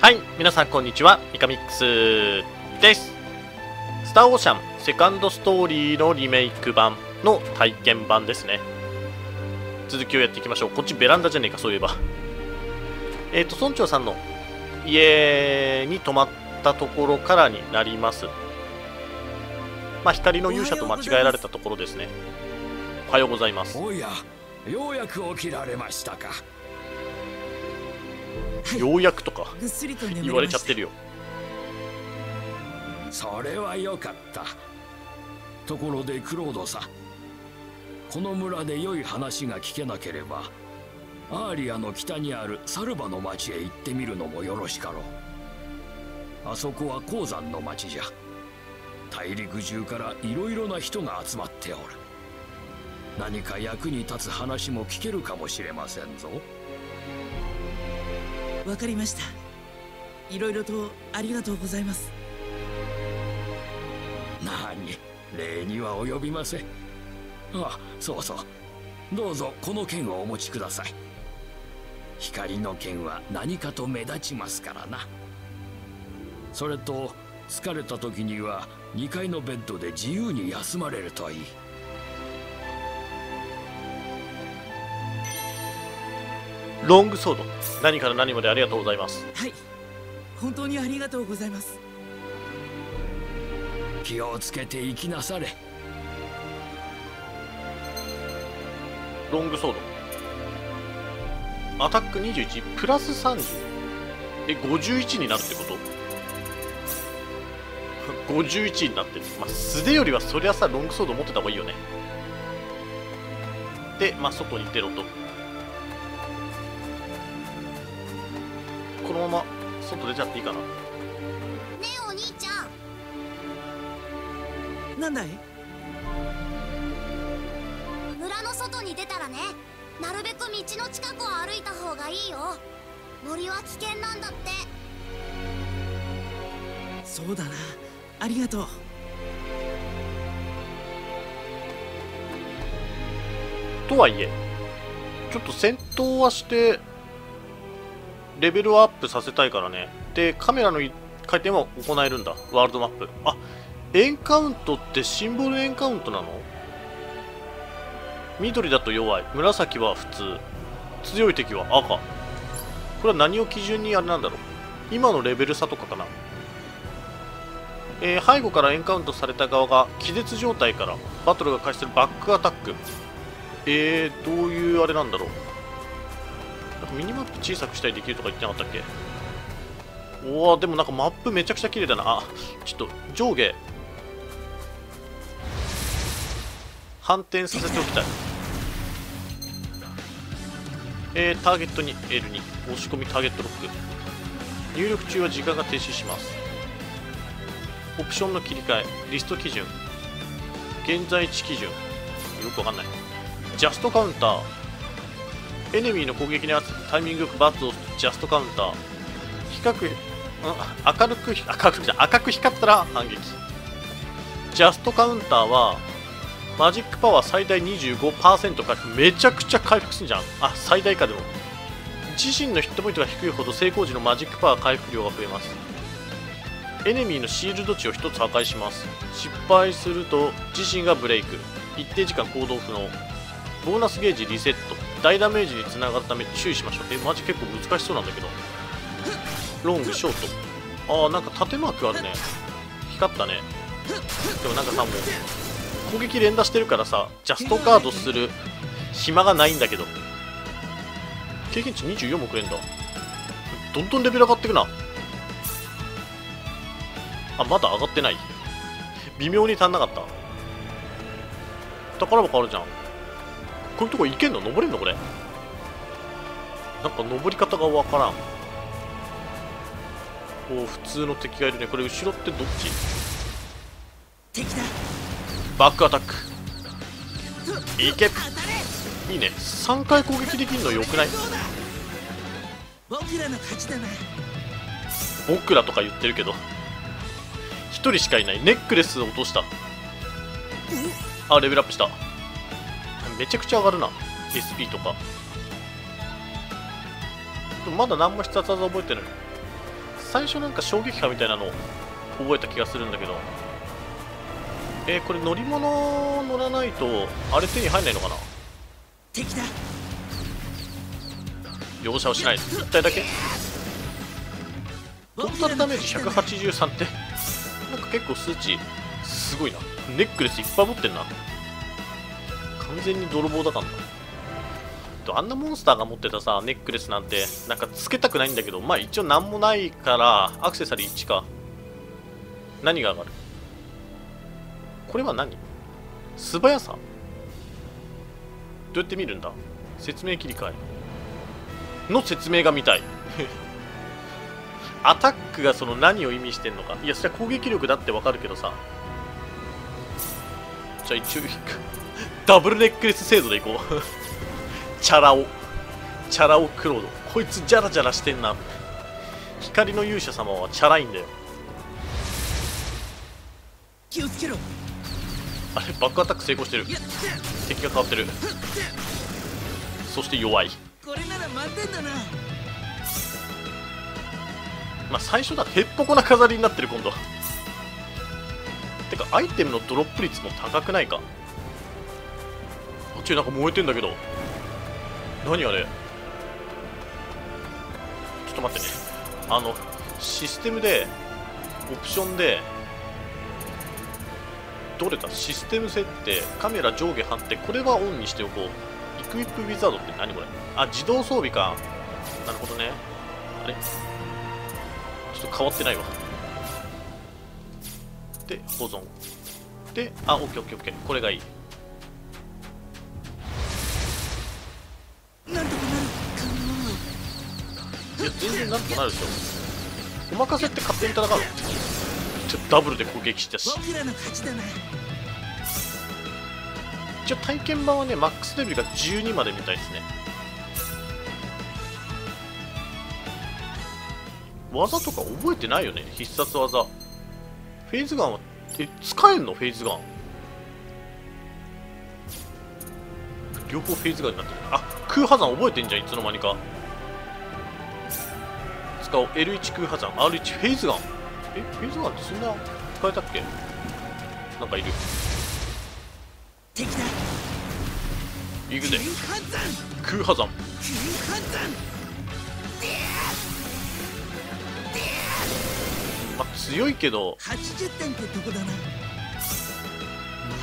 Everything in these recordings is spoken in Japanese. はい、皆さんこんにちは、ミカミックスです。スターオーシャンセカンドストーリーのリメイク版の体験版ですね。続きをやっていきましょう。こっちベランダじゃねえか、そういえば。村長さんの家に泊まったところからになります。まあ、光の勇者と間違えられたところですね。おはようございます。おや、ようやく起きられましたか。ようやくとか言われちゃってるよ。それはよかった。ところでクロードさん、この村で良い話が聞けなければアーリアの北にあるサルバの町へ行ってみるのもよろしかろう。あそこは鉱山の町じゃ。大陸中からいろいろな人が集まっておる。何か役に立つ話も聞けるかもしれませんぞ。わかりました。いろいろとありがとうございます。何、礼には及びません。あ、そうそう、どうぞこの剣をお持ちください。光の剣は何かと目立ちますからな。それと疲れた時には2階のベッドで自由に休まれるといい。ロングソード、何から何までありがとうございます。はい、本当にありがとうございます。気をつけていきなされ。ロングソードアタック21プラス30、51になるってこと？ 51 になってる。まあ、素手よりはそりゃさロングソード持ってた方がいいよね。で、まあ、外に出ろと。このまま外出ちゃっていいかな。ねえお兄ちゃん。なんだい？村の外に出たらね、なるべく道の近くを歩いた方がいいよ。森は危険なんだって。そうだな、ありがとう。とはいえちょっと戦闘はしてレベルをアップさせたいからね。で、カメラの回転は行えるんだ。ワールドマップ。あ、エンカウントってシンボルエンカウントなの？緑だと弱い、紫は普通、強い敵は赤。これは何を基準にあれなんだろう。今のレベル差とかかな。背後からエンカウントされた側が気絶状態からバトルが開始するバックアタック。どういうあれなんだろう。ミニマップ小さくしたりできるとか言ってなかったっけ？おお、でもなんかマップめちゃくちゃ綺麗だな。あ、ちょっと上下反転させておきたい。ターゲットに L2 押し込みターゲットロック。入力中は時間が停止します。オプションの切り替え、リスト基準、現在地基準、よくわかんない。ジャストカウンター、エネミーの攻撃に合わせてタイミングよくバツをジャストカウンター。赤く光ったら反撃。ジャストカウンターはマジックパワー最大 25% 回復。めちゃくちゃ回復するじゃん。あ、最大か。でも自身のヒットポイントが低いほど成功時のマジックパワー回復量が増えます。エネミーのシールド値を1つ破壊します。失敗すると自身がブレイク、一定時間行動不能、ボーナスゲージリセット、大ダメージにつながるため注意しましょう。マジ結構難しそうなんだけど。ロングショート、あーなんか縦マークあるね。光ったね。でもなんかさ、もう攻撃連打してるからさ、ジャストガードする暇がないんだけど。経験値24もくれんだ。どんどんレベル上がってくな。あ、まだ上がってない。微妙に足んなかった。宝箱あるじゃん。こういうとこ行けんの？登れんのこれ？なんか登り方がわからん。お、普通の敵がいるね。これ後ろってどっち？敵だ。バックアタック。いけ。いいね。3回攻撃できるのよくない？僕らの勝ちだな。僕らとか言ってるけど1人しかいない。ネックレス落とした。あ、レベルアップした。めちゃくちゃ上がるな、SP とか。まだ何も必殺技覚えてない。最初なんか衝撃波みたいなのを覚えた気がするんだけど、これ乗り物乗らないとあれ手に入んないのかな。敵だ。容赦をしない。1体だけトータルダメージ183ってなんか結構数値すごいな。ネックレスいっぱい持ってんな。完全に泥棒だからな。あんなモンスターが持ってたさネックレスなんてなんかつけたくないんだけど、まあ一応なんもないからアクセサリー1か。何が上がるこれは。何、素早さ。どうやって見るんだ。説明切り替えの説明が見たいアタックがその何を意味してんのか。いやそりゃ攻撃力だってわかるけどさ。じゃあ一応ダブルネックレス制度でいこうチャラ男チャラ男クロード、こいつジャラジャラしてんな。光の勇者様はチャラいんだよ。気をつけろ。あれバックアタック成功してる。敵が変わってる。そして弱い。これなら満点だな。まあ最初だへっぽこな飾りになってる今度てかアイテムのドロップ率も高くないか。あっちなんか燃えてんだけど何あれ。ちょっと待ってね、システムでオプションでどれだ、システム設定カメラ上下判定、これはオンにしておこう。イクイップウィザードって何これ。あ自動装備か、なるほどね。あれちょっと変わってないわ。で保存で、あオッケーオッケーオッケー、これがいい。いや全然なんとかなるでしょ。お任せって勝手に戦うの。ちょっとダブルで攻撃したし。一応体験版はねマックスレベルが12までみたいですね。技とか覚えてないよね、必殺技。フェイズガンは使えんの。フェイズガン両方フェイズガンになってる。あ空破山覚えてんじゃんいつの間にか。使おう L1 空破山 R1 フェイズガン。フェイズガンってそんな使えたっけ。なんかいる。敵だ。行くぜ空破山。まあ強いけど80点ってとこだな。む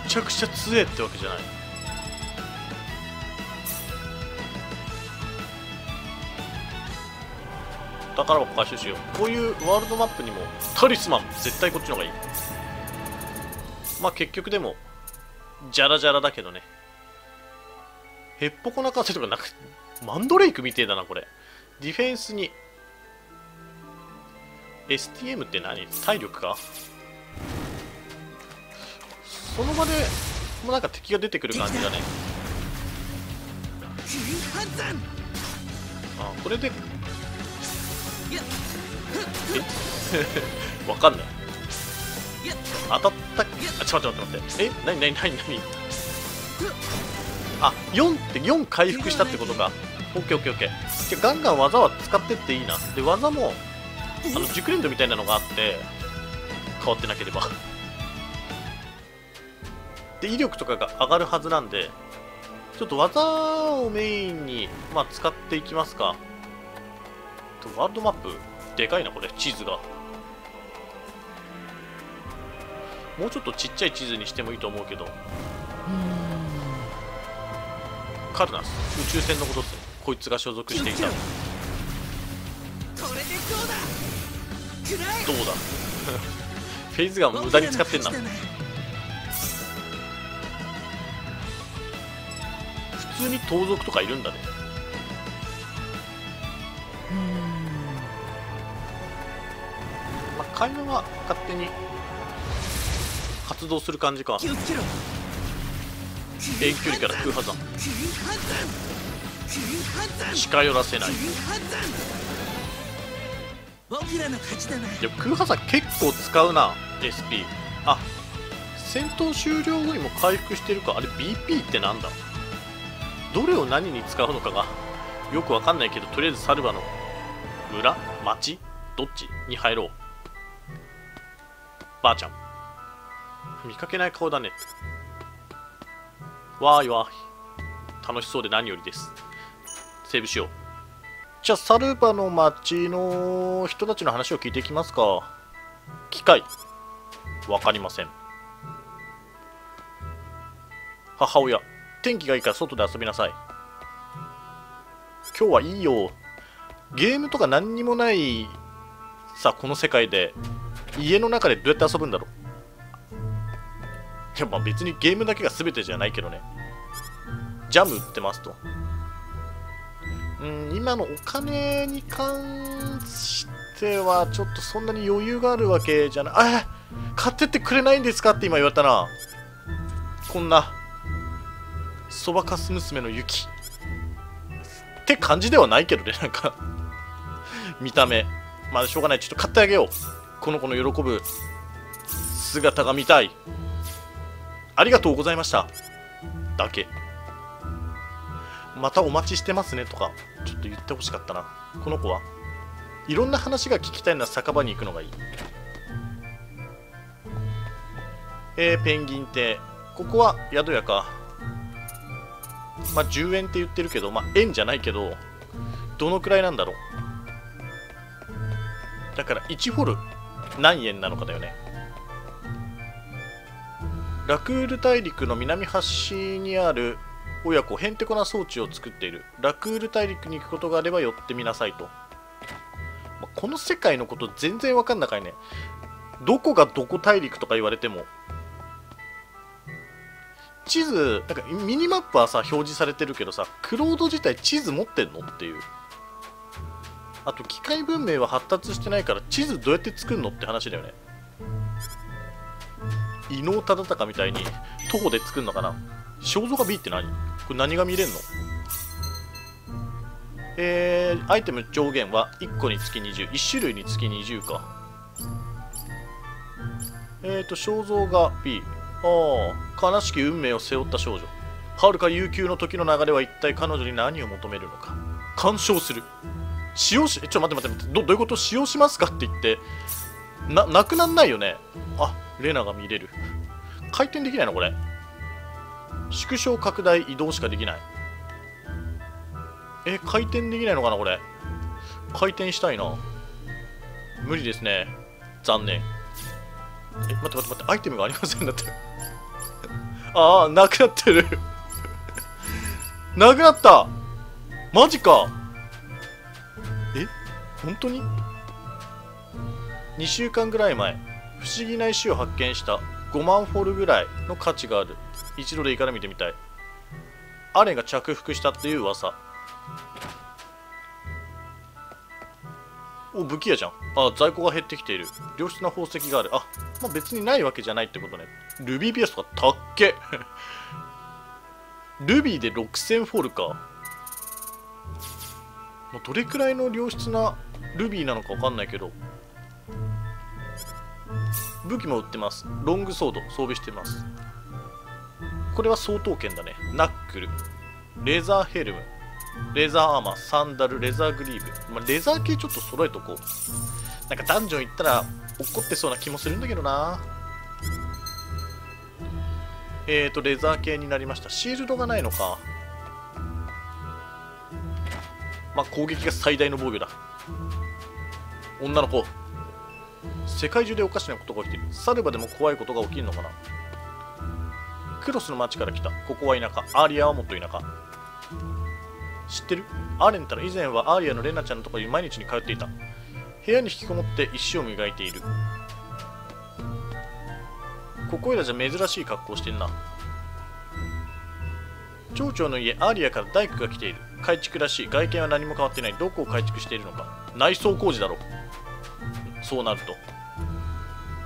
ちゃくちゃ強えってわけじゃない。宝箱回収しよう。こういうワールドマップにもタリスマン絶対こっちの方がいい。まあ結局でもジャラジャラだけどね。へっぽこな感じとかなくマンドレイクみてえだなこれ。ディフェンスに STM って何、体力か。その場でもうなんか敵が出てくる感じだね。あこれでわかんない。当たったっけ。あちょっと待って待って。なになになになに。あ4.4回復したってことか。オッケーオッケーオッケー。じゃガンガン技は使ってっていいな。で技も熟練度みたいなのがあって変わってなければで威力とかが上がるはずなんで、ちょっと技をメインに、まあ、使っていきますか。ワールドマップでかいなこれ。地図がもうちょっとちっちゃい地図にしてもいいと思うけど。カルナス宇宙船のことっすね。こいつが所属していた。どうだフェイズガン無駄に使ってんな。普通に盗賊とかいるんだね。買い物は勝手に発動する感じか。遠距離から空破山。近寄らせない。いや空破山結構使うな SP。 あ戦闘終了後にも回復してるか。あれ BP ってなんだ。どれを何に使うのかがよくわかんないけど、とりあえずサルバの村町どっちに入ろう。ばあちゃん。見かけない顔だね。わーいわーい。楽しそうで何よりです。セーブしよう。じゃあ、サルバの町の人たちの話を聞いていきますか。機械。わかりません。母親。天気がいいから外で遊びなさい。今日はいいよ。ゲームとか何にもないさ、この世界で家の中でどうやって遊ぶんだろう。いや、まあ別にゲームだけが全てじゃないけどね。ジャム売ってますと。今のお金に関してはちょっとそんなに余裕があるわけじゃない。あ、買ってってくれないんですかって今言われたな。こんなそばかす娘のユキって感じではないけどね、なんか見た目。まあしょうがない、ちょっと買ってあげよう。この子の喜ぶ姿が見たい。ありがとうございましただけ。またお待ちしてますねとかちょっと言ってほしかったな。この子はいろんな話が聞きたいな。酒場に行くのがいい。ペンギン亭。ここは宿屋か。まあ、10円って言ってるけど、まあ、円じゃないけど、どのくらいなんだろう。だから、1ホル、何円なのかだよね。ラクール大陸の南端にある親子、へんてこな装置を作っている。ラクール大陸に行くことがあれば寄ってみなさいと。まあ、この世界のこと全然わかんなかいね。どこがどこ大陸とか言われても。地図、なんかミニマップはさ、表示されてるけどさ、クロード自体地図持ってんのっていう。あと、機械文明は発達してないから、地図どうやって作るのって話だよね。伊能忠敬みたいに、徒歩で作るのかな。肖像画 B って何？これ何が見れんの？アイテム上限は1個につき20。1種類につき20か。肖像画 B。ああ、悲しき運命を背負った少女。はるか悠久の時の流れは一体彼女に何を求めるのか。干渉する。使用し、ちょっと待って待って、どういうこと？使用しますかって言って、なくなんないよね。あ、レナが見れる。回転できないのこれ。縮小拡大移動しかできない。回転できないのかなこれ。回転したいな。無理ですね。残念。待って待って待って、アイテムがありませんだってああ、なくなってるなくなった。マジか。本当に ?2 週間ぐらい前、不思議な石を発見した。5万フォルぐらいの価値がある。一度でいいから見てみたい。アレが着服したっていう噂。お、武器屋じゃん。あ、在庫が減ってきている。良質な宝石がある。あ、まあ、別にないわけじゃないってことね。ルビーピアスとかたっけルビーで6000フォルか。まあ、どれくらいの良質なルビーなのかわかんないけど。武器も売ってます。ロングソード装備してます。これは相当剣だね。ナックル。レザーヘルム。レザーアーマー、サンダル、レザーグリーブ。まあ、レザー系ちょっと揃えとこう。なんかダンジョン行ったら怒ってそうな気もするんだけどな。レザー系になりました。シールドがないのか。まあ、攻撃が最大の防御だ。女の子。世界中でおかしなことが起きている。サルバでも怖いことが起きるのかな。クロスの町から来た。ここは田舎。アーリアはもっと田舎。知ってる？アーレンたら以前はアーリアのレナちゃんのところに毎日に通っていた。部屋に引きこもって石を磨いている。ここいらじゃ珍しい格好してんな。町長の家、アーリアから大工が来ている。改築らしい。外見は何も変わってない。どこを改築しているのか。内装工事だろう。そうなると。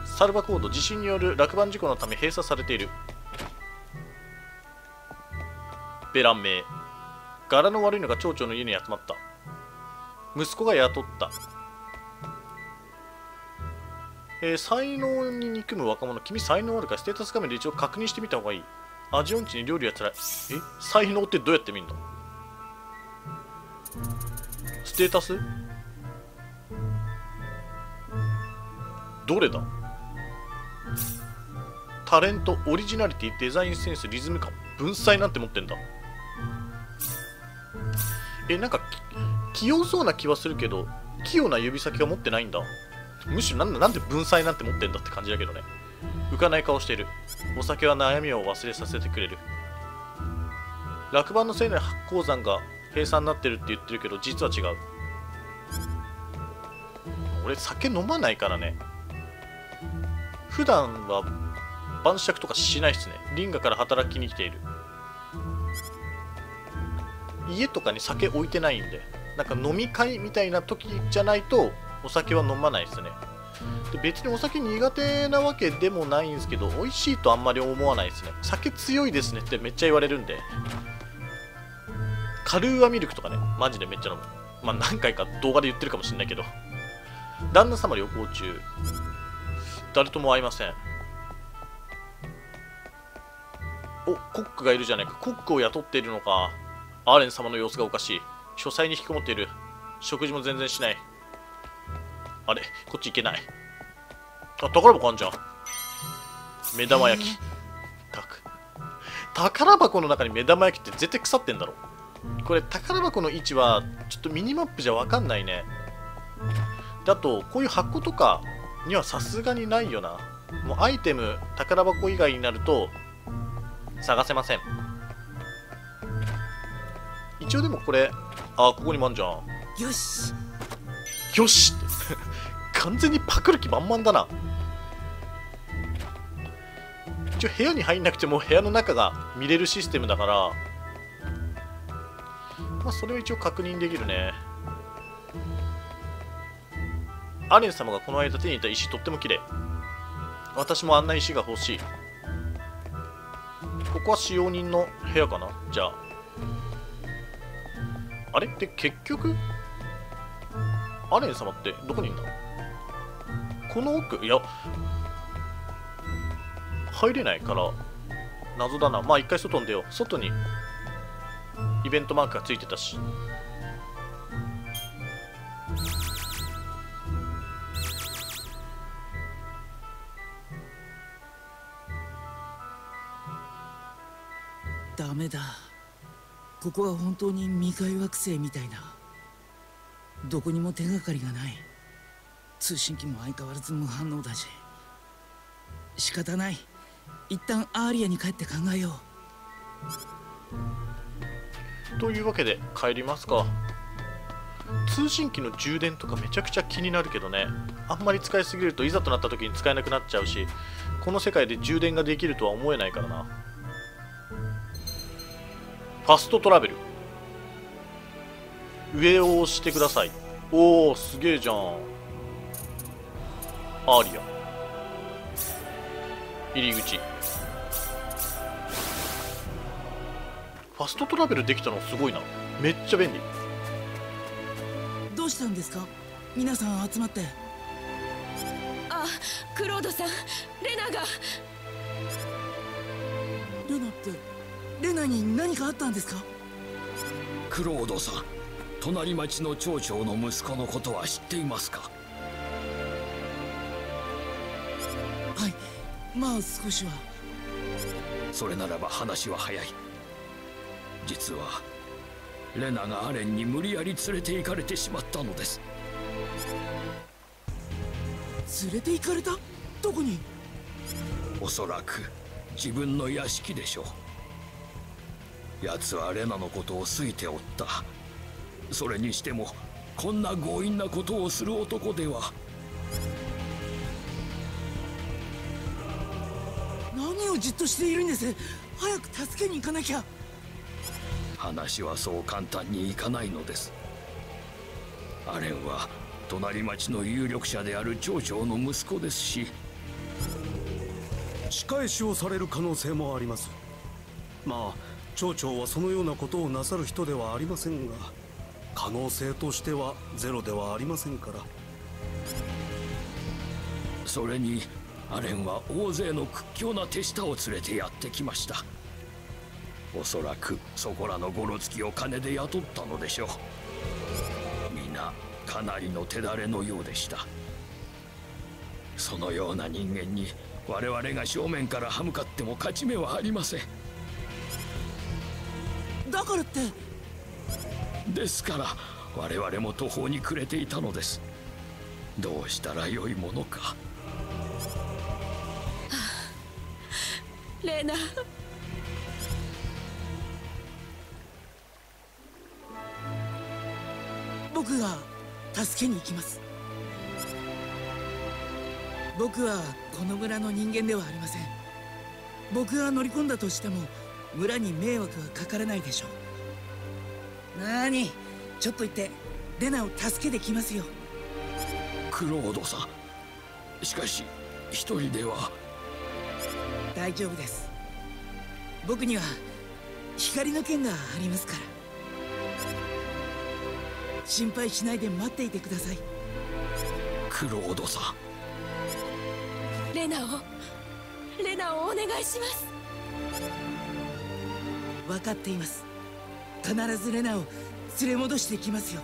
サルバコード、地震による落盤事故のため閉鎖されている。ベラン名。柄の悪いのが町長の家に集まった。息子が雇った。才能に憎む若者。君才能あるか。ステータス画面で一応確認してみた方がいい。味音痴に料理はつらい。才能ってどうやって見んの？ステータス？どれだ？タレント、オリジナリティ、デザインセンス、リズム感、文才なんて持ってんだ。なんか器用そうな気はするけど、器用な指先は持ってないんだ。むしろなんで文才なんて持ってんだって感じだけどね。浮かない顔している。お酒は悩みを忘れさせてくれる。落盤のせいで八甲山が閉鎖になってるって言ってるけど、実は違う。俺酒飲まないからね。普段は晩酌とかしないっすね。林家から働きに来ている。家とかに酒置いてないんで、なんか飲み会みたいな時じゃないとお酒は飲まないですね。で、別にお酒苦手なわけでもないんですけど、美味しいとあんまり思わないですね。酒強いですねってめっちゃ言われるんで。カルーアミルクとかね、マジでめっちゃ飲む。まあ何回か動画で言ってるかもしれないけど。旦那様旅行中。誰とも会いません。お、コックがいるじゃないか。コックを雇っているのか。アーレン様の様子がおかしい。書斎に引きこもっている。食事も全然しない。あれ、こっち行けない。あ、宝箱あんじゃん。目玉焼き。宝箱の中に目玉焼きって絶対腐ってんだろ。これ、宝箱の位置は、ちょっとミニマップじゃわかんないね。だと、こういう箱とかにはさすがにないよな。もうアイテム、宝箱以外になると、探せません。一応でもこれ、あ、ここにもあんじゃん。よしよしって完全にパクる気満々だな。一応部屋に入んなくても部屋の中が見れるシステムだから、まあそれは一応確認できるね。アレン様がこの間手に入れた石とっても綺麗。私もあんな石が欲しい。ここは使用人の部屋かな。じゃああれって結局アレン様ってどこにいるんだ。この奥、いや入れないから謎だな。まあ一回外に出よう。外にイベントマークがついてたし。ダメだ、ここは本当に未開惑星みたいだ。どこにも手がかりがない。通信機も相変わらず無反応だし。仕方ない。一旦アーリアに帰って考えよう。というわけで帰りますか。通信機の充電とかめちゃくちゃ気になるけどね。あんまり使いすぎるといざとなった時に使えなくなっちゃうし、この世界で充電ができるとは思えないからな。ファストトラベル。上を押してください。おー、すげえじゃん。アーリア。入り口。ファストトラベルできたのすごいな。めっちゃ便利。どうしたんですか？皆さん集まって。あ、クロードさん、レナが。レナって。レナに何かあったんですか？クロードさん、隣町の町長の息子のことは知っていますか？はい、まあ少しは。それならば話は早い。実はレナがアレンに無理やり連れて行かれてしまったのです。連れて行かれた？どこに？おそらく自分の屋敷でしょう。奴はレナのことを好いておった。それにしてもこんな強引なことをする男では。何をじっとしているんです。早く助けに行かなきゃ。話はそう簡単にいかないのです。アレンは隣町の有力者である町長の息子ですし、仕返しをされる可能性もあります。まあ町長はそのようなことをなさる人ではありませんが、可能性としてはゼロではありませんから。それにアレンは大勢の屈強な手下を連れてやってきました。おそらくそこらのゴロつきを金で雇ったのでしょう。皆かなりの手だれのようでした。そのような人間に我々が正面から歯向かっても勝ち目はありません。だからってですから我々も途方に暮れていたのです。どうしたらよいものか。レナ、僕が助けに行きます。僕はこの村の人間ではありません。僕が乗り込んだとしても村に迷惑はかからないでしょう。なーに、ちょっと言ってレナを助けてきますよ。クロードさん、しかし一人では。大丈夫です。僕には光の剣がありますから。心配しないで待っていてください。クロードさん、レナをお願いします。分かっています。必ずレナを連れ戻してきますよ。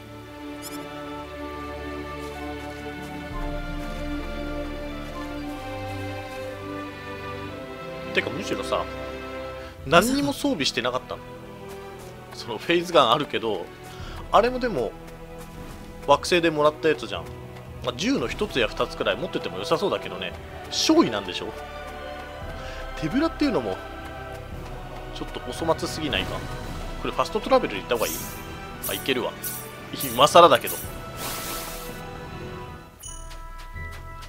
てかむしろさ、何にも装備してなかったの。そのフェイズガンあるけど、あれもでも惑星でもらったやつじゃん。まあ、銃の1つや2つくらい持ってても良さそうだけどね。少尉なんでしょ。手ぶらっていうのもちょっとお粗末すぎないか。これファストトラベルで行った方がいい。あ、いけるわ。今更だけど。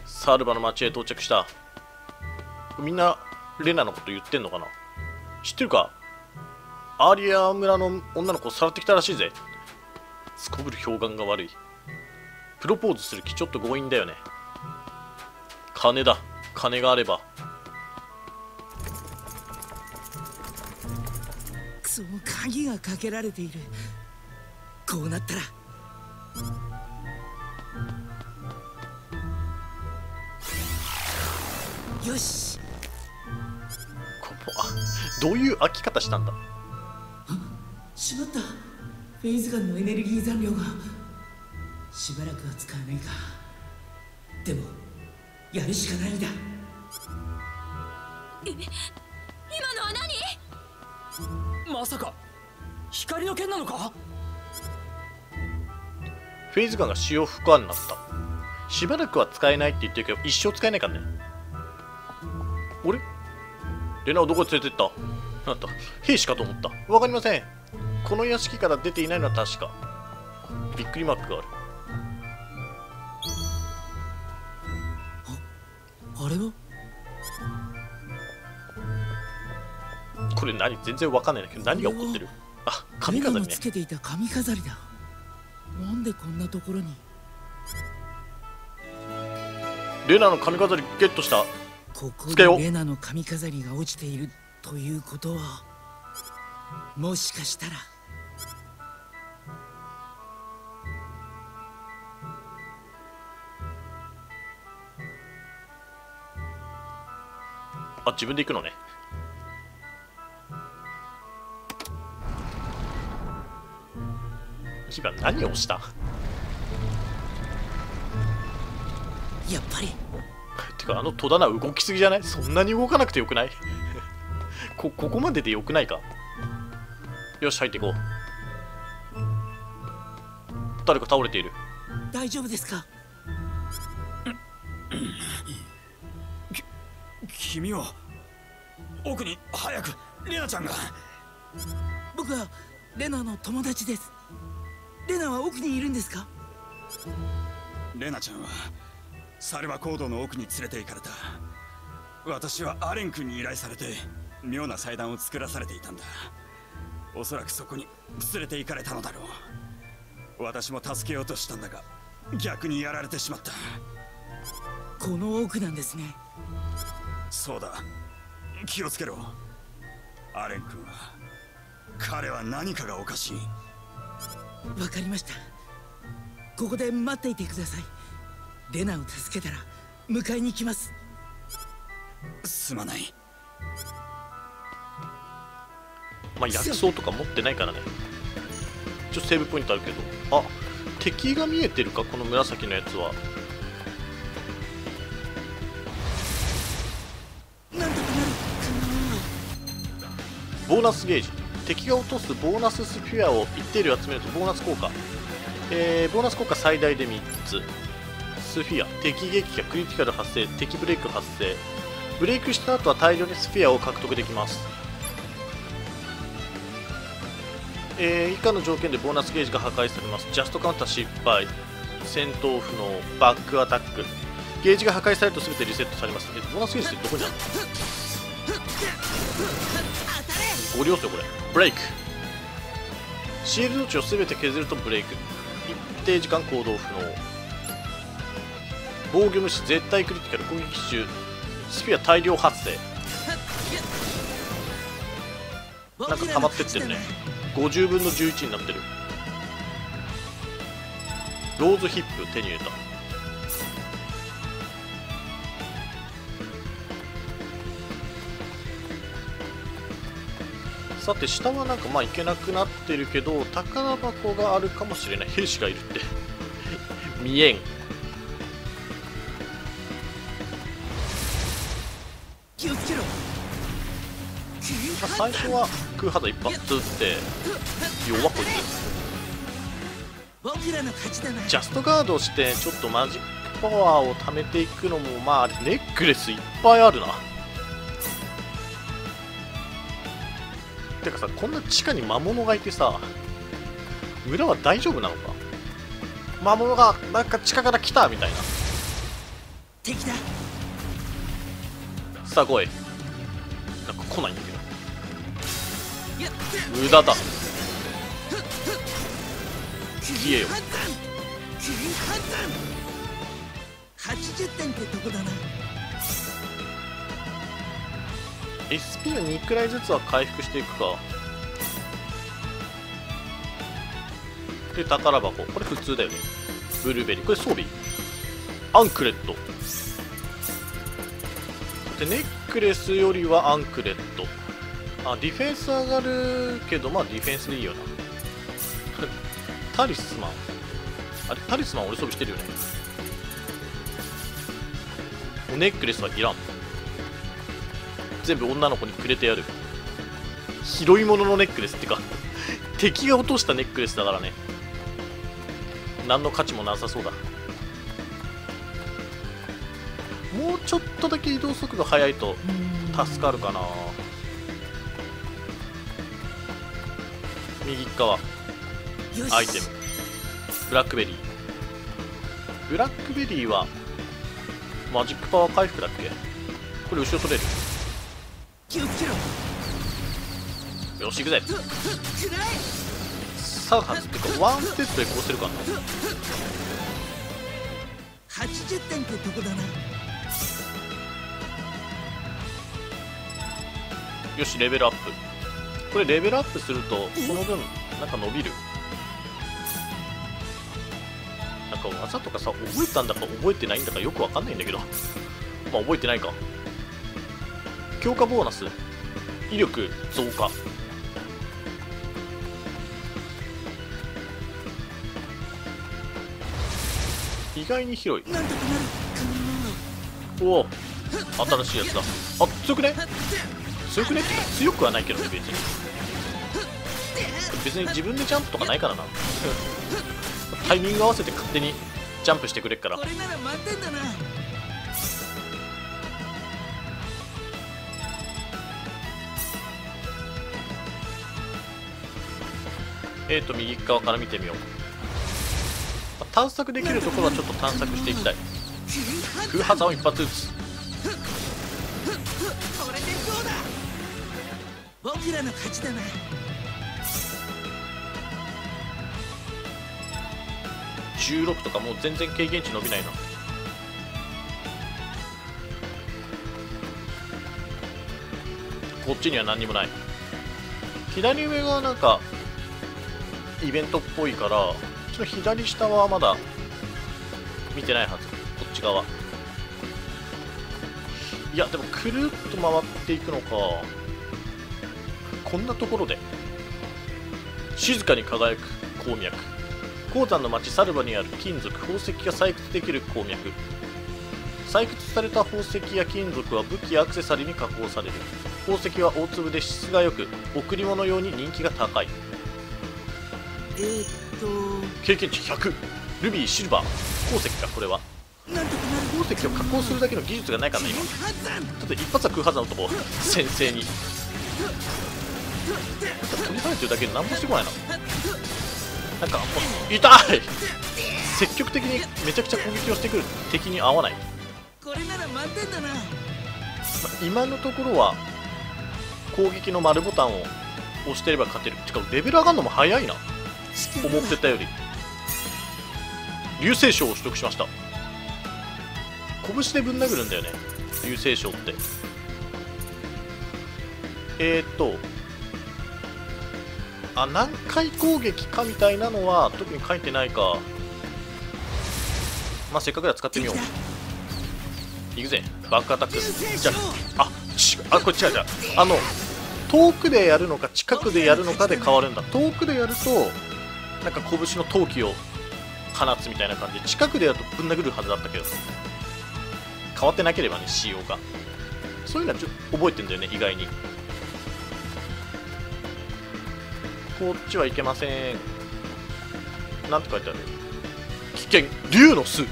サルバの町へ到着した。みんなレナのこと言ってんのかな。知ってるか。アーリア村の女の子をさらってきたらしいぜ。すこぶる評判が悪い。プロポーズする気ちょっと強引だよね。金だ。金があれば。くそ、鍵がかけられている。こうなったら。よし。ここはどういう開き方したんだ。しまった。フェイズガンのエネルギー残量がしばらくは使わないか。でもやるしかないんだ。今のは何。まさか光の剣なのか。フェイズガンが使用不可になった。しばらくは使えないって言ってるけど、一生使えないからね。あれ、レナをどこへ連れてった。なんだった、兵士かと思った。わかりません。この屋敷から出ていないのは確か。びっくりマークがある。あれはこれ何、全然わかんないんだけど、何が起こってる。あ、髪飾りね。つけていた髪飾りだ。なんでこんなところに。レナの髪飾りゲットした。ここでレナの髪飾りが落ちているということは、もしかしたら。あ、自分で行くのね。今何をした。やっぱり。てかあの戸棚動きすぎじゃない。そんなに動かなくてよくないここまででよくないか。よし、入っていこう。誰か倒れている。大丈夫ですか。君は奥に。早く、レナちゃんが。僕はレナの友達です。レナは奥にいるんですか。レナちゃんはサルバコードの奥に連れて行かれた。私はアレン君に依頼されて妙な祭壇を作らされていたんだ。おそらくそこに連れて行かれたのだろう。私も助けようとしたんだが、逆にやられてしまった。この奥なんですね。そうだ、気をつけろ。アレン君は、彼は何かがおかしい。わかりました。ここで待っていてください。レナを助けたら迎えに行きます。すまない。まあ、薬草とか持ってないからね。ちょっとセーブポイントあるけど。あ、敵が見えてるか、この紫のやつは。なんとかなるかな。ボーナスゲージ、敵が落とすボーナススピアを一定量集めるとボーナス効果、ボーナス効果最大で3つ。スフィア、敵撃破、クリティカル発生、敵ブレイク発生。ブレイクした後は大量にスフィアを獲得できます。以下の条件でボーナスゲージが破壊されます。ジャストカウンター失敗、戦闘不能、バックアタック。ゲージが破壊されると全てリセットされます。ボーナスゲージってどこにあるの？ご利用するこれ。ブレイク。シールド値を全て削るとブレイク。一定時間行動不能。防御無視、絶対クリティカル、攻撃中、スピア大量発生。なんか溜まってってるね。50分の11になってる。ローズヒップ手に入れた。さて下はなんかまあ行けなくなってるけど、宝箱があるかもしれない。兵士がいるって見えん。気をつけろ。最初は空肌一発打って弱く打つ。ジャストガードしてちょっとマジックパワーを貯めていくのも、まあネックレスいっぱいあるな。てかさ、こんな地下に魔物がいてさ、村は大丈夫なのか。魔物がなんか地下から来たみたいな。敵だ。さあ来い。なんか来ないんだけど無駄だ。消えよ。80点ってとこだな。 SP を2くらいずつは回復していくか。で宝箱、これ普通だよね。ブルーベリー、これ装備アンクレットで、ネックレスよりはアンクレット。あ、ディフェンス上がるけど、まあディフェンスでいいよな。タリスマン、あれタリスマン俺装備してるよね。ネックレスはいらん。全部女の子にくれてやる。拾い物のネックレスってか敵が落としたネックレスだからね。何の価値もなさそうだ。もうちょっとだけ移動速度速いと助かるかな。右側アイテムブラックベリー。ブラックベリーはマジックパワー回復だっけ。これ後ろ取れる。よし行くぜ。さあはずってかワンステップでこうするかな。80点ってとこだな。よしレベルアップ。これレベルアップするとその分なんか伸びる。なんか技とかさ、覚えたんだか覚えてないんだかよくわかんないんだけど、まあ覚えてないか。強化ボーナス、威力増加。意外に広い。おお新しいやつだ。あっ強くね、強くねってか強くはないけどね別に。別に自分でジャンプとかないからな。タイミング合わせて勝手にジャンプしてくれっから。右側から見てみよう。探索できるところはちょっと探索していきたい。空破山を一発打つ。これでどうだ。僕らの勝ちだな。16とかもう全然経験値伸びないな。こっちには何にもない。左上がなんかイベントっぽいから、ちょっと左下はまだ見てないはず。こっち側いやでもくるっと回っていくのか。こんなところで静かに輝く鉱脈。鉱山の町サルバにある金属宝石が採掘できる鉱脈。採掘された宝石や金属は武器やアクセサリーに加工される。宝石は大粒で質が良く、贈り物用に人気が高い。経験値100、ルビー、シルバー、鉱石か。これは鉱石を加工するだけの技術がないからね。今ちょっと一発は空破山のとこ先生に飛び跳ねてるだけで何もしてこないな。なんかもう痛い。積極的にめちゃくちゃ攻撃をしてくる敵に合わない。これなら満点だな。今のところは攻撃の丸ボタンを押してれば勝てる。しかもレベル上がるのも早いな、思ってたより。流星章を取得しました。拳でぶん殴るんだよね、流星章って。何回攻撃かみたいなのは特に書いてないか。まあせっかくだ、使ってみよう。いくぜ、バックアタック。じゃあ、こっちはじゃあ遠くでやるのか近くでやるのかで変わるんだ。遠くでやるとなんか拳の闘気を放つみたいな感じで、近くでやるとぶん殴るはずだったけど、変わってなければね、仕様が。そういうのは覚えてんだよね、意外に。こっちはいけません。なんて書いてある？危険、竜の巣。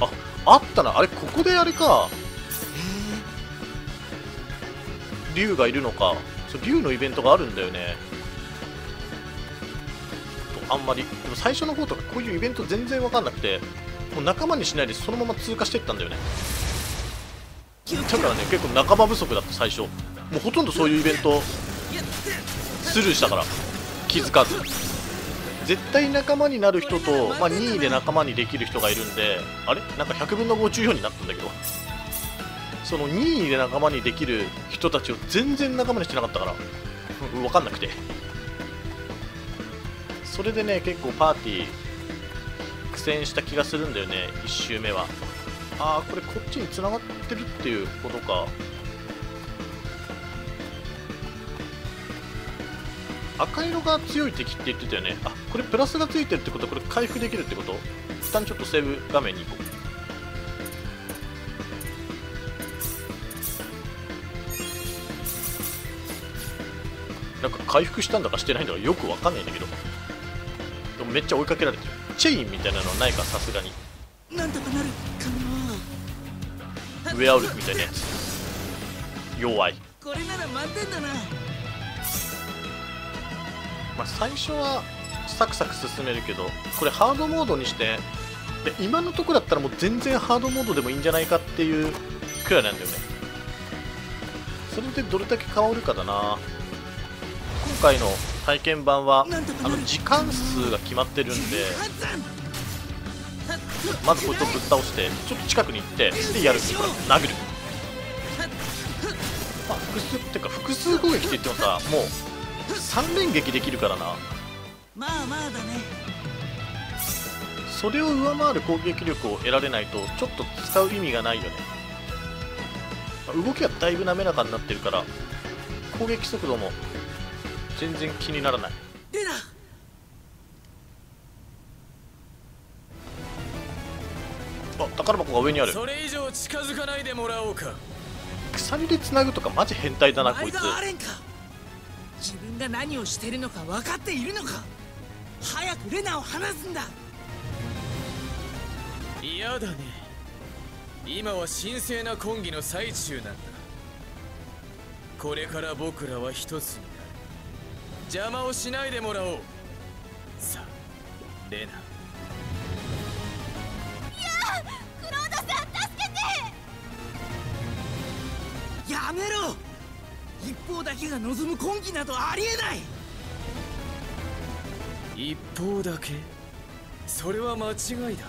あ、あったな。あれ、ここであれか。竜がいるのか。そう、竜のイベントがあるんだよね。あんまり、でも最初の方とかこういうイベント全然わかんなくて、もう仲間にしないでそのまま通過していったんだよね。だからね、結構仲間不足だった最初。もうほとんどそういうイベントスルーしたから、気づかず。絶対仲間になる人と、まあ、2位で仲間にできる人がいるんで、あれなんか100分の5中4になったんだけど、その2位で仲間にできる人たちを全然仲間にしてなかったから、分かんなくて。それでね、結構パーティー苦戦した気がするんだよね、1周目は。ああ、これこっちに繋がってるっていうことか。赤色が強い敵って言ってたよね。あ、これプラスがついてるってこと、これ回復できるってこと。一旦ちょっとセーブ画面に行こう。なんか回復したんだかしてないんだかよくわかんないんだけど、でもめっちゃ追いかけられてる。チェインみたいなのはないか、さすがに。なんとかなるかな。ウェアウルフみたいなやつ弱い。これなら満点だな。まあ、最初はサクサク進めるけど、これハードモードにして、で今のところだったらもう全然ハードモードでもいいんじゃないかっていうくらいなんだよね。それでどれだけ変わるかだな。今回の体験版は時間数が決まってるんで、まずこいつをぶっ倒してちょっと近くに行って、でやるっていうから殴る。まあ、複数っていうか複数攻撃って言ってもさ、もう3連撃できるからな。まあまあだね。それを上回る攻撃力を得られないとちょっと使う意味がないよね。動きがだいぶ滑らかになってるから、攻撃速度も全然気にならない。でな、あ、宝箱が上にある。それ以上近づかないでもらおうか。鎖でつなぐとかマジ変態だな、こいつ。自分が何をしてるのか分かっているのか。早くレナを離すんだ。嫌だね。今は神聖な婚儀の最中なんだ。これから僕らは一つになる。邪魔をしないでもらおう。さあ、レナ。いや、クロードさん助けて。やめろ。一方だけが望む婚期などありえない。一方だけ、それは間違いだ。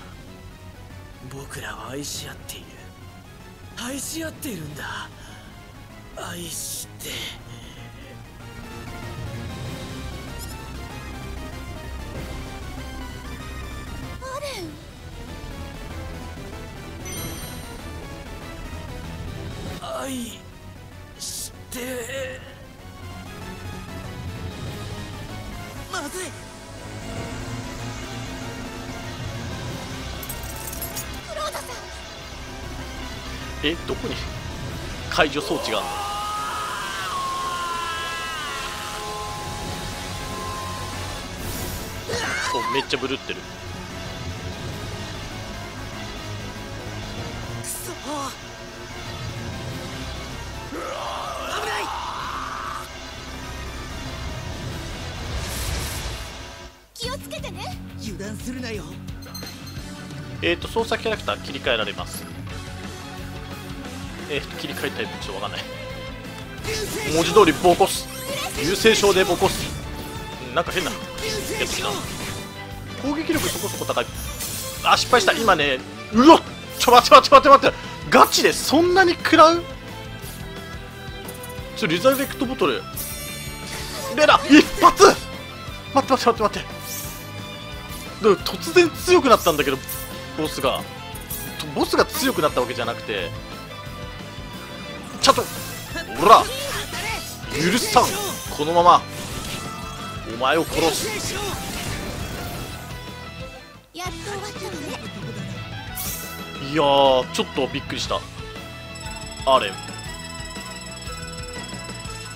僕らは愛し合っている。愛し合っているんだ。愛して。アレン、愛まずい。クロードさん。え、どこに解除装置があるの？めっちゃブルってる。くそ、危ない。気をつけてね。油断するなよ。操作キャラクター切り替えられます。切り替えタイプちょっとわかんない。文字通りボコス。流星症でボコス。なんか変なやつ来た。攻撃力そこそこ高い。あ、失敗した。今ね、うわっ、ちょ待って待って待って待って、ガチでそんなに食らう？ちょ、リザレクトボトルレラ一発。待って待って待って待って、突然強くなったんだけど、ボスが強くなったわけじゃなくて、ちゃんとほら許さん。このままお前を殺す。いやー、ちょっとびっくりした。あれだ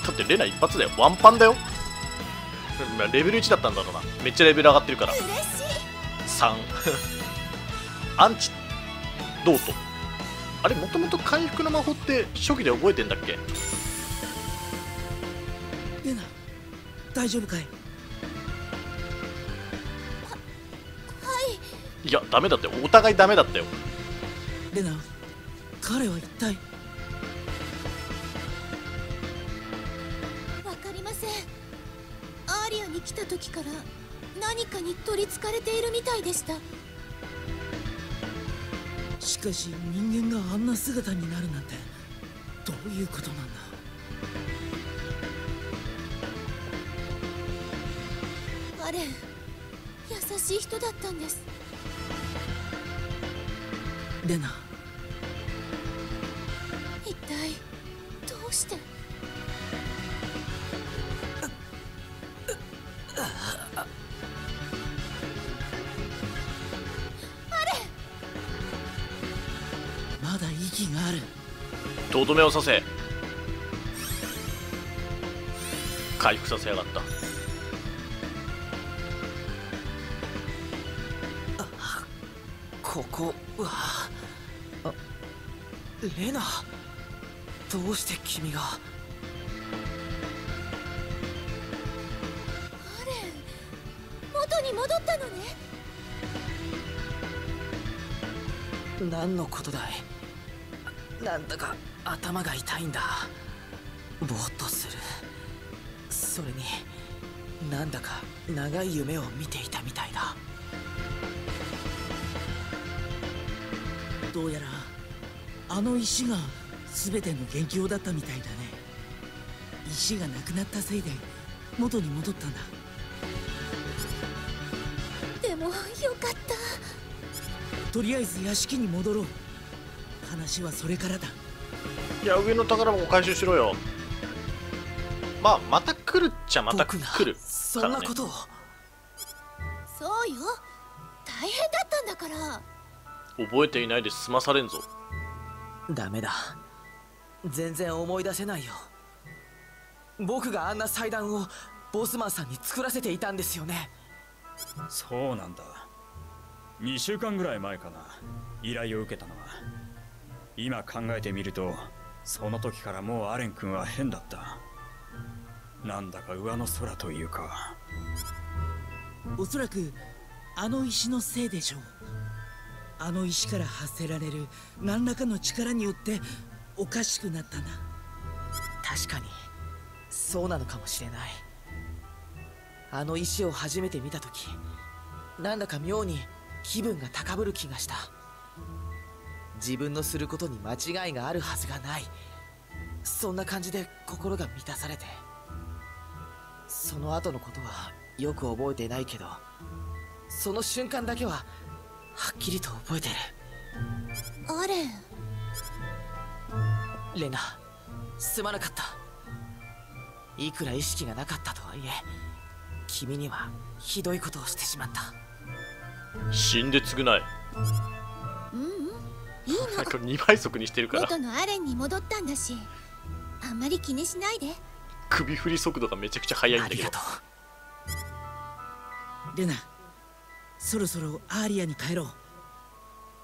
ってレナ一発だよ。ワンパンだよ。レベル1だったんだろうな。めっちゃレベル上がってるから3 アンチどうと、あれもともと回復の魔法って初期で覚えてんだっけ？レナ大丈夫かい？いや、ダメだったよ。お互いダメだったよ。レナ、彼は一体？わかりません。アーリアに来た時から何かに取りつかれているみたいでした。しかし、人間があんな姿になるなんてどういうことなんだ。アレン、優しい人だったんです。レナ、一体どうして？あれ、まだ息がある。とどめを刺せ。回復させやがった。ここはレナ、どうして君が？アレン、元に戻ったのね。何のことだい？なんだか頭が痛いんだ。ぼーっとする。それになんだか長い夢を見ていたみたいだ。どうやらあの石が全ての元凶だったみたいだね。石がなくなったせいで元に戻ったんだ。でもよかった。とりあえず屋敷に戻ろう。話はそれからだ。いや、上の宝箱回収しろよ。まあまた来るっちゃまた来るからね。そんなことを。そうよ、大変だったんだから。覚えていないで済まされんぞ。ダメだ、全然思い出せないよ。僕があんな祭壇をボスマンさんに作らせていたんですよね。そうなんだ。2週間ぐらい前かな、依頼を受けたのは。今考えてみると、その時からもうアレン君は変だった。なんだか上の空というか。おそらくあの石のせいでしょう。あの石から発せられる何らかの力によっておかしくなったな。確かにそうなのかもしれない。あの石を初めて見た時、なんだか妙に気分が高ぶる気がした。自分のすることに間違いがあるはずがない。そんな感じで心が満たされて、その後のことはよく覚えてないけど、その瞬間だけははっきりと覚えてる。アレン、レナ、すまなかった。いくら意識がなかったとはいえ、君にはひどいことをしてしまった。死んで償え。ううん、いいの。これ2倍速にしてるから。元のアレンに戻ったんだし、あんまり気にしないで。首振り速度がめちゃくちゃ速いんだけど。ありがとう。レナ、そろそろアーリアに帰ろ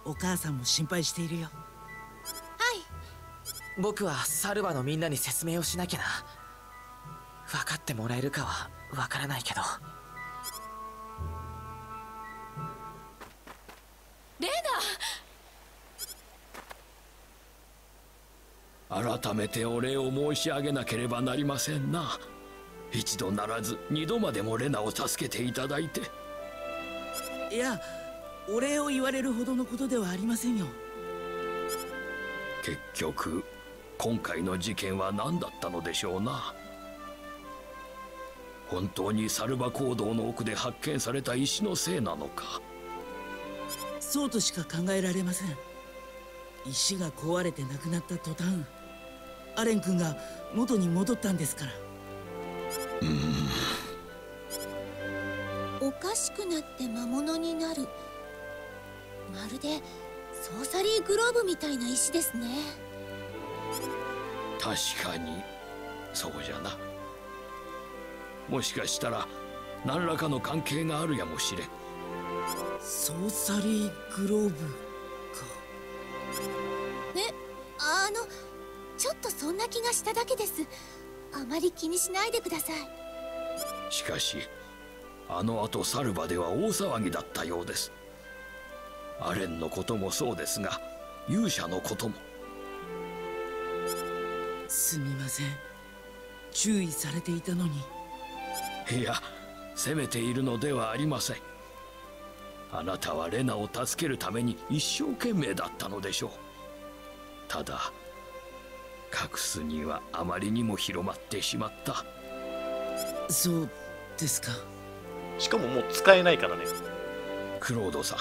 う。お母さんも心配しているよ。はい。僕はサルバのみんなに説明をしなきゃな。分かってもらえるかは分からないけど。レナ、改めてお礼を申し上げなければなりませんな。一度ならず二度までもレナを助けていただいて。いや、お礼を言われるほどのことではありませんよ。結局今回の事件は何だったのでしょうな。本当にサルバ坑道の奥で発見された石のせいなのか。そうとしか考えられません。石が壊れてなくなった途端、アレン君が元に戻ったんですから。おかしくなって魔物になる。まるでソーサリーグローブみたいな石ですね。確かにそうじゃな。もしかしたら何らかの関係があるやもしれん。ソーサリーグローブか。え、ちょっとそんな気がしただけです。あまり気にしないでください。しかしあの後サルバでは大騒ぎだったようです。アレンのこともそうですが、勇者のことも。すみません、注意されていたのに。いや、責めているのではありません。あなたはレナを助けるために一生懸命だったのでしょう。ただ隠すにはあまりにも広まってしまった。そうですか。しかももう使えないからね。クロードさん、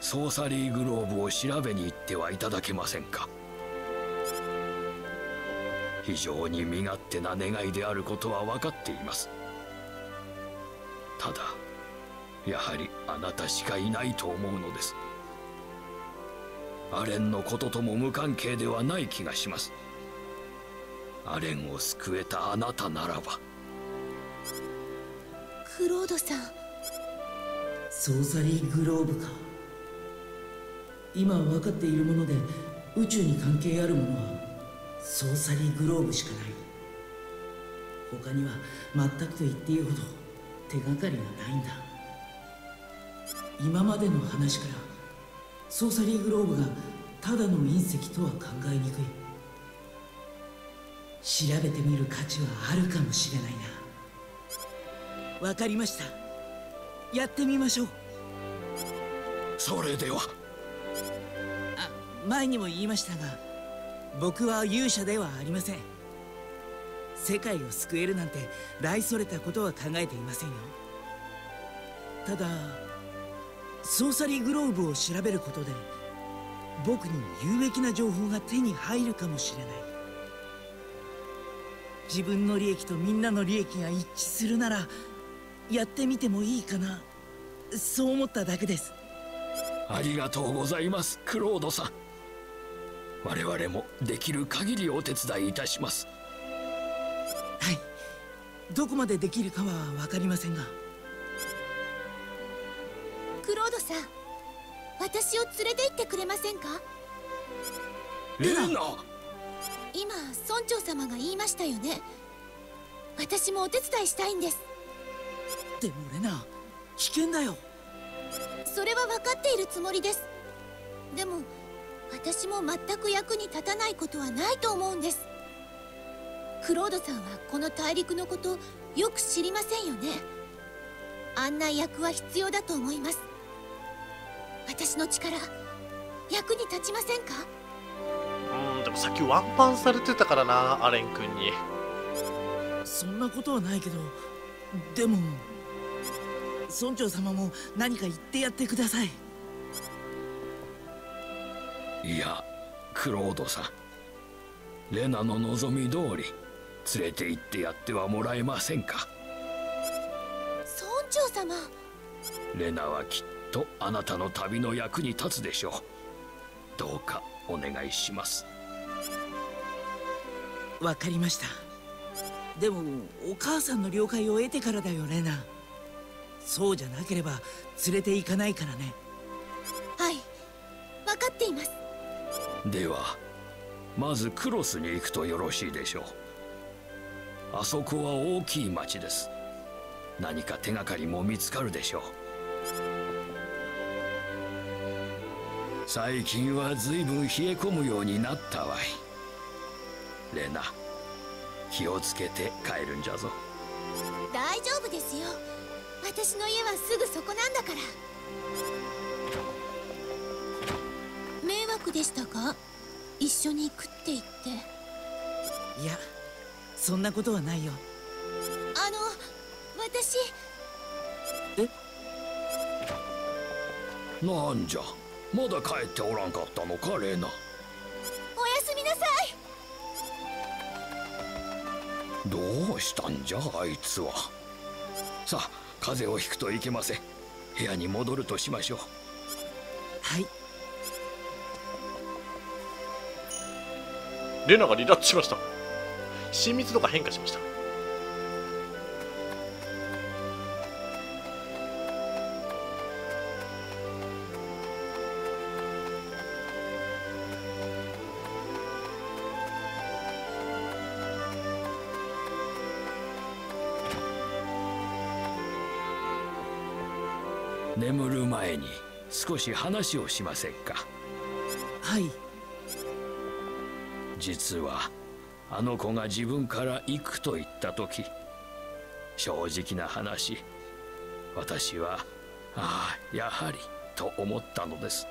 ソーサリーグローブを調べに行ってはいただけませんか。非常に身勝手な願いであることは分かっています。ただやはりあなたしかいないと思うのです。アレンのこととも無関係ではない気がします。アレンを救えたあなたならば。クロードさん、ソーサリーグローブか。今分かっているもので、宇宙に関係あるものはソーサリーグローブしかない。他には全くと言っていいほど手がかりがないんだ。今までの話からソーサリーグローブがただの隕石とは考えにくい。調べてみる価値はあるかもしれないな。わかりました。やってみましょう。それでは。前にも言いましたが、僕は勇者ではありません。世界を救えるなんて大それたことは考えていませんよ。ただソーサリーグローブを調べることで僕に有益な情報が手に入るかもしれない。自分の利益とみんなの利益が一致するならやってみてもいいかな、そう思っただけです。ありがとうございます、クロードさん。我々もできる限りお手伝いいたします。はい、どこまでできるかは分かりませんが。クロードさん、私を連れて行ってくれませんか。レナ、今村長様が言いましたよね。私もお手伝いしたいんです。でもレナ、危険だよ。それは分かっているつもりです。でも私も全く役に立たないことはないと思うんです。クロードさんはこの大陸のことよく知りませんよね。案内役は必要だと思います。私の力、役に立ちませんか？でもさっきワンパンされてたからな、アレン君に。そんなことはないけど、でも村長様も何か言ってやってください。いや、クロードさん、レナの望み通り連れて行ってやってはもらえませんか？村長様、レナはきっとあなたの旅の役に立つでしょう。どうかお願いします。わかりました。でもお母さんの了解を得てからだよレナ。そうじゃなければ連れて行かないからね。はい、分かっています。ではまずクロスに行くとよろしいでしょう。あそこは大きい町です。何か手がかりも見つかるでしょう。最近は随分冷え込むようになったわい。レナ、気をつけて帰るんじゃぞ。大丈夫ですよ。私の家はすぐそこなんだから。迷惑でしたか、一緒に行くって言って。いや、そんなことはないよ。私。え？なんじゃ、まだ帰っておらんかったのかレナ。おやすみなさい。どうしたんじゃあいつは。さあ、風邪をひくといけません。部屋に戻るとしましょう。はい。レナが離脱しました。親密度が変化しました。眠る前に少し話をしませんか。はい。実はあの子が自分から行くと言った時、正直な話、私はああやはりと思ったのです。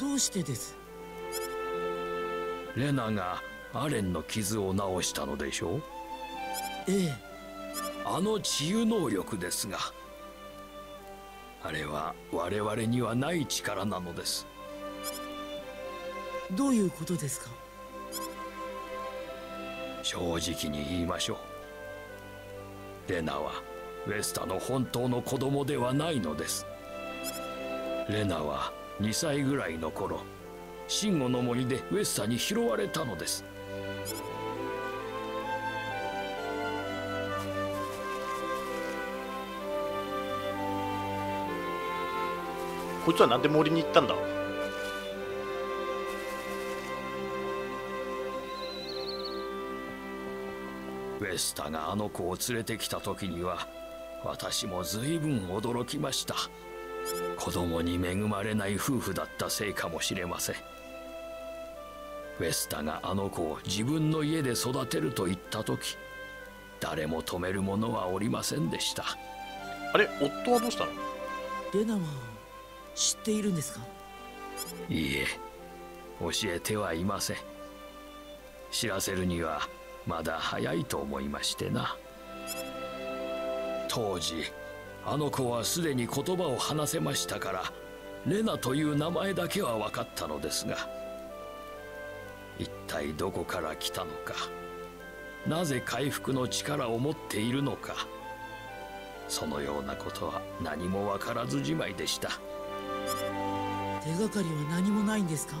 どうしてです。レナがアレンの傷を治したのでしょう。ええ、あの治癒能力ですが、あれは我々にはない力なのです。どういうことですか？正直に言いましょう。レナはウェスタの本当の子供ではないのです。レナは2歳ぐらいの頃、慎吾の森でウェスタに拾われたのです。こいつはなんで森に行ったんだ。ウェスタがあの子を連れてきた時には私も随分驚きました。子供に恵まれない夫婦だったせいかもしれません。ウェスタがあの子を自分の家で育てると言った時、誰も止める者はおりませんでした。あれ、夫はどうしたの？レナは知っているんですか？いいえ、教えてはいません。知らせるにはまだ早いと思いましてな。当時あの子はすでに言葉を話せましたから、レナという名前だけは分かったのですが、一体どこから来たのか、なぜ回復の力を持っているのか、そのようなことは何も分からずじまいでした。手がかりは何もないんですか？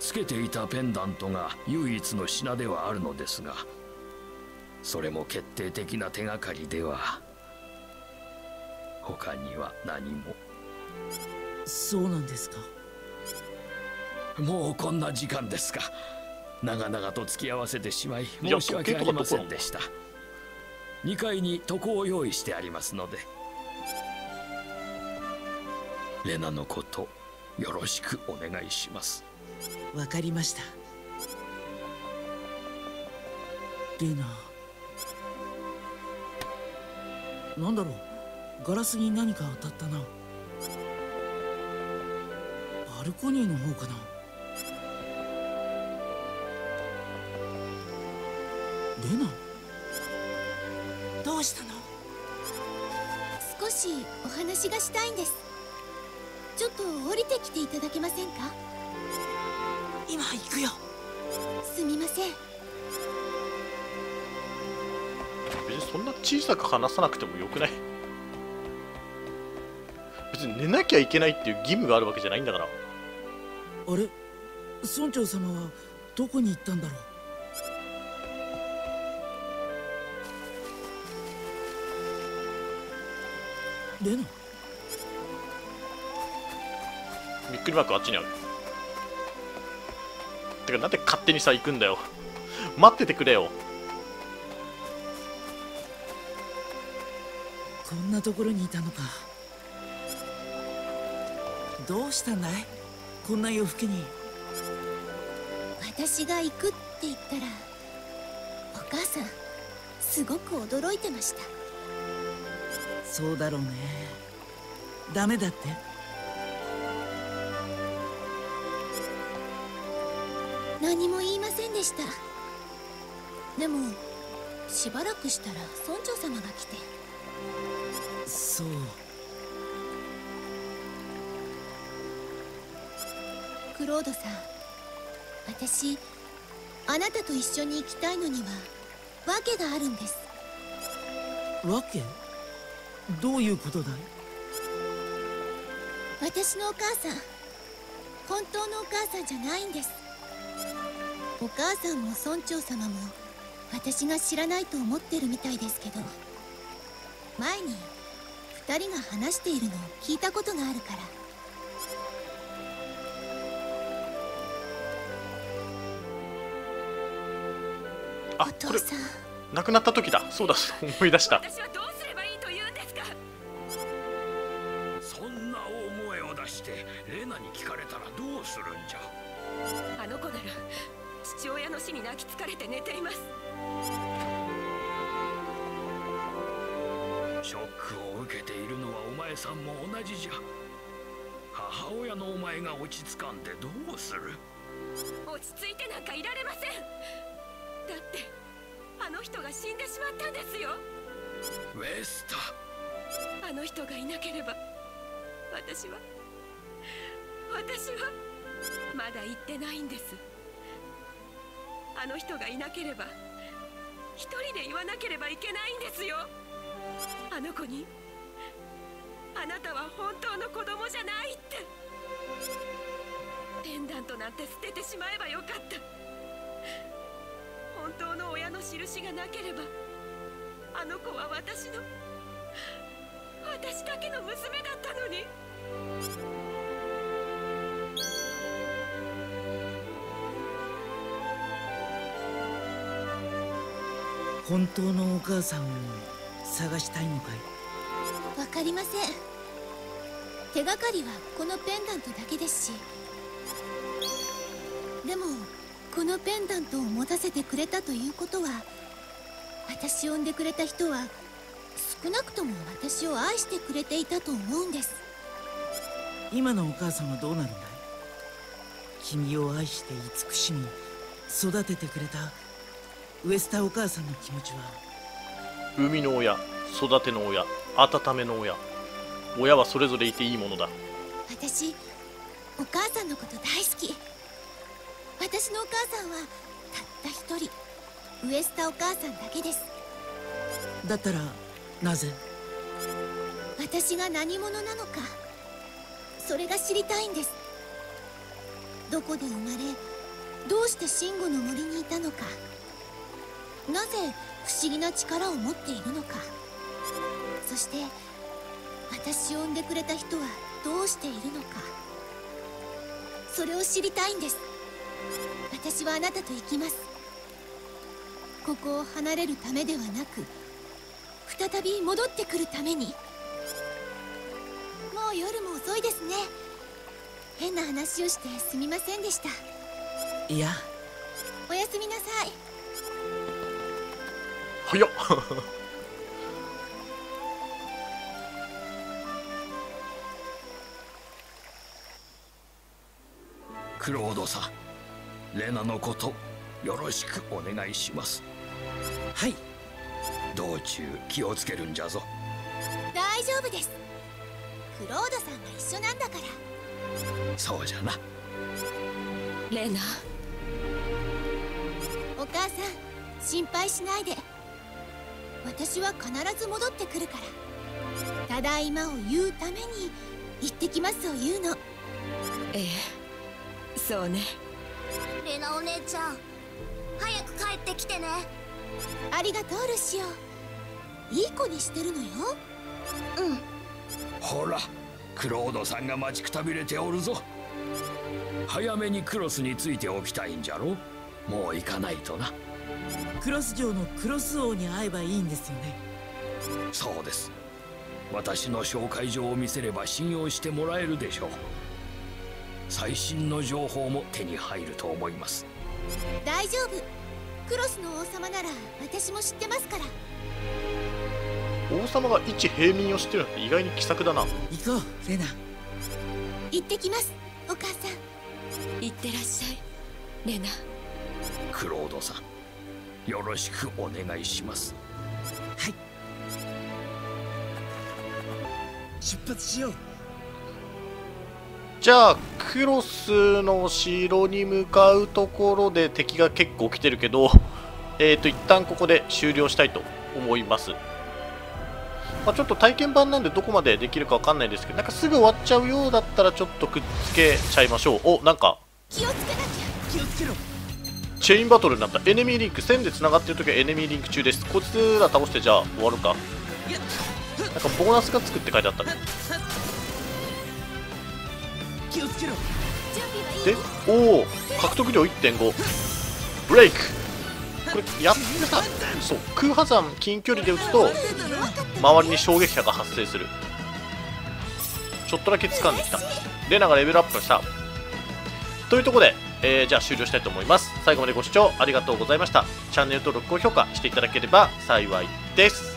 つけていたペンダントが唯一の品ではあるのですが、それも決定的な手がかりでは他には何も。そうなんですか。もうこんな時間ですか。長々と付き合わせてしまい申し訳ありませんでした。2階に床を用意してありますので、レナのことよろしくお願いします。わかりました。レナ、なんだろう、ガラスに何か当たったな。バルコニーの方かな。レナ、どうしたの？少しお話がしたいんです。ちょっと降りてきていただけませんか？今行くよ。すみません。別にそんな小さく話さなくてもよくない？別別に寝なきゃいけないっていう義務があるわけじゃないんだから。あれ、村長様はどこに行ったんだろう。レナ、びっくりマークあっちにある。てかなんで勝手にさ行くんだよ。待っててくれよ。こんなところにいたのか。どうしたんだい、こんな夜更けに。私が行くって言ったらお母さんすごく驚いてました。そうだろうね。ダメだって。何も言いませんでした。でもしばらくしたら村長様が来て。そう、クロードさん、私あなたと一緒に行きたいのには訳があるんです。訳？どういうことだい？私のお母さん、本当のお母さんじゃないんです。お母さんも村長様も私が知らないと思ってるみたいですけど、前に2人が話しているのを聞いたことがあるから。あ、お父さん亡くなった時だ。そうだ、思い出した。私はどうすればいいと言うんですか。そんな大声を出してレナに聞かれたらどうするんじゃ。あの子なら父親の死に泣きつかれて寝ています。ショックを受けているのはお前さんも同じじゃ。母親のお前が落ち着かんでどうする。落ち着いてなんかいられません。だってあの人が死んでしまったんですよ。ウェスタ、あの人がいなければ私はまだ行ってないんです。あの人がいなければ一人で言わなければいけないんですよ。あの子にあなたは本当の子供じゃないって。ペンダントなんて捨ててしまえばよかった。本当の親の印がなければあの子は私だけの娘だったのに。本当のお母さんを探したいのかい？わかりません。手がかりはこのペンダントだけですし、でもこのペンダントを持たせてくれたということは、私を産んでくれた人は少なくとも私を愛してくれていたと思うんです。今のお母さんはどうなるんだい？君を愛して慈しみ育ててくれたウエスタお母さんの気持ちは。産みの親、育ての親、温めの親、親はそれぞれいていいものだ。私、お母さんのこと大好き。私のお母さんはたった一人、ウエスタお母さんだけです。だったらなぜ私が何者なのか、それが知りたいんです。どこで生まれ、どうしてシンゴの森にいたのか、なぜ不思議な力を持っているのか、そして私を産んでくれた人はどうしているのか、それを知りたいんです。私はあなたと行きます。ここを離れるためではなく、再び戻ってくるために。もう夜も遅いですね。変な話をしてすみませんでした。いや、おやすみなさい。早っクロードさん、レナのことよろしくお願いします。はい、道中気をつけるんじゃぞ。大丈夫です、クロードさんが一緒なんだから。そうじゃな。レナ、お母さん心配しないで。私は必ず戻ってくるから。ただいまを言うために行ってきますを言うの。ええ、そうね。レナお姉ちゃん、早く帰ってきてね。ありがとうルシオ、いい子にしてるのよ。うん。ほら、クロードさんが待ちくたびれておるぞ。早めにクロスについておきたいんじゃろ。もう行かないとな。クロス城のクロス王に会えばいいんですよね。そうです。私の紹介状を見せれば信用してもらえるでしょう。最新の情報も手に入ると思います。大丈夫、クロスの王様なら私も知ってますから。王様が一平民を知ってるなんて意外に気さくだな。行こうレナ。行ってきます、お母さん。行ってらっしゃいレナ。クロードさん、よろしくお願いします。はい、出発しよう。じゃあクロスの城に向かうところで敵が結構来てるけど、一旦ここで終了したいと思います。ちょっと体験版なんでどこまでできるかわかんないですけど、なんかすぐ終わっちゃうようだったらちょっとくっつけちゃいましょう。お、なんか気をつけなきゃ。気をつけろ。チェインバトルになった。エネミーリンク、線でつながってる時はエネミーリンク中です。こいつら倒してじゃあ終わるか。なんかボーナスがつくって書いてあったね。で、おお、獲得量 1.5 ブレイク。これやってさ、そう、空破山近距離で打つと周りに衝撃波が発生する。ちょっとだけ掴んできた。レナがレベルアップしたというところで、じゃあ終了したいと思います。最後までご視聴ありがとうございました。チャンネル登録、高評価していただければ幸いです。